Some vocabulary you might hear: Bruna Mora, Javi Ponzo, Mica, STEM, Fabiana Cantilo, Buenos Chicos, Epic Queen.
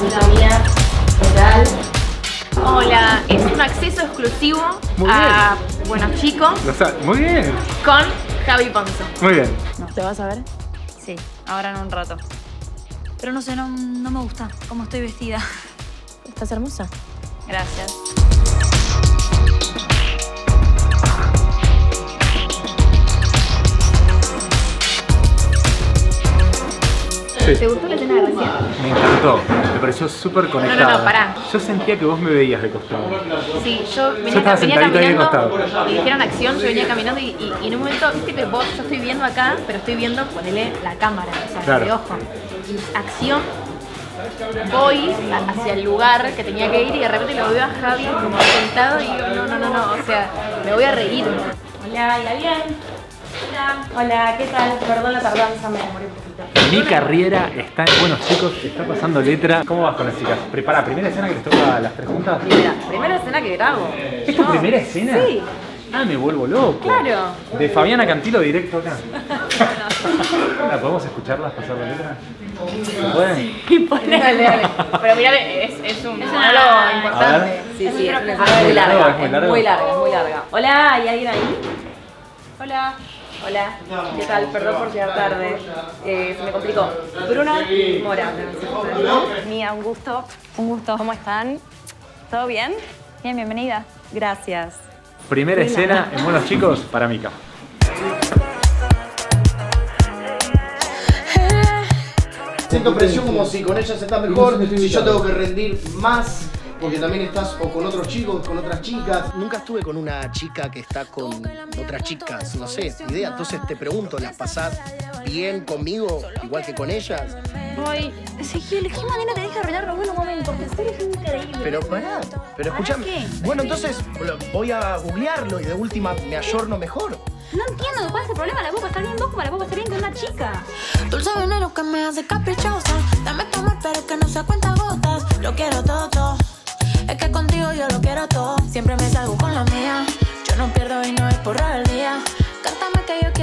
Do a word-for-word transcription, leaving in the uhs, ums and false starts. una mía rural. Hola, es un acceso exclusivo a Buenos Chicos. O sea, muy bien. Con Javi Ponzo. Muy bien. ¿Te vas a ver? Sí, ahora en un rato. Pero no sé, no, no me gusta cómo estoy vestida. Estás hermosa. Gracias. Sí. ¿Te gustó la escena de recién? Me encantó, me pareció súper conectada. No, no, no, pará. Yo sentía que vos me veías de costado. Sí, yo venía, yo estaba venía caminando y dijeron acción, yo venía caminando y, y, y en un momento, viste que vos, yo estoy viendo acá, pero estoy viendo, ponele la cámara, o sea, claro, de ojo. Y acción, voy hacia el lugar que tenía que ir y de repente lo veo a Javi como sentado y digo, no, no, no, no, o sea, me voy a reír. Hola, ¿ya bien? Hola. Hola, ¿qué tal? Perdón la tardanza, me demoré un poquito. Mi carrera está en Buenos Chicos, está pasando letra. ¿Cómo vas con las chicas? ¿Prepara primera escena que les toca las tres juntas? Mira, primera escena que grabo. ¿Es tu no. primera escena? Sí. Ah, me vuelvo loco. Claro. De Fabiana Cantilo directo acá. Bueno. ¿Podemos escucharlas pasar la letra? Sí, sí, ponle. Dale, dale. Pero mirá, es, es un es monólogo importante. Sí, sí, es, es, es muy larga, es muy larga, es muy larga, es muy larga. Hola, ¿hay alguien ahí? Hola. Hola, ¿qué tal? Perdón por llegar tarde, eh, se me complicó. Bruna Mora. Mía, un gusto. Un gusto. ¿Cómo están? ¿Todo bien? Bien, bienvenida. Gracias. Primera Hola. escena en Buenos Chicos para Mica. Siento presión como si con ella se está mejor, si yo tengo que rendir más. Porque también estás o con otros chicos, con otras chicas. Nunca estuve con una chica que está con otras chicas, no sé, idea. Entonces te pregunto, ¿las pasás bien conmigo, igual que con ellas? Ay, Ezequiel, qué manera tenés que arreglarlo en buenos momentos, porque eres increíble. Pero pará, pero escuchame. Bueno, entonces voy a googlearlo y de última me ayorno mejor. No entiendo cuál es el problema, la puedo pasar bien vos como la puedo pasar bien con una chica. Dulce veneno que me hace caprichosa, dame tu amor pero que no se cuenta gotas, lo quiero todo, todo. Es que contigo yo lo quiero todo. Siempre me salgo con la mía. Yo no pierdo y no es por rebeldía. Cántame que yo quiero.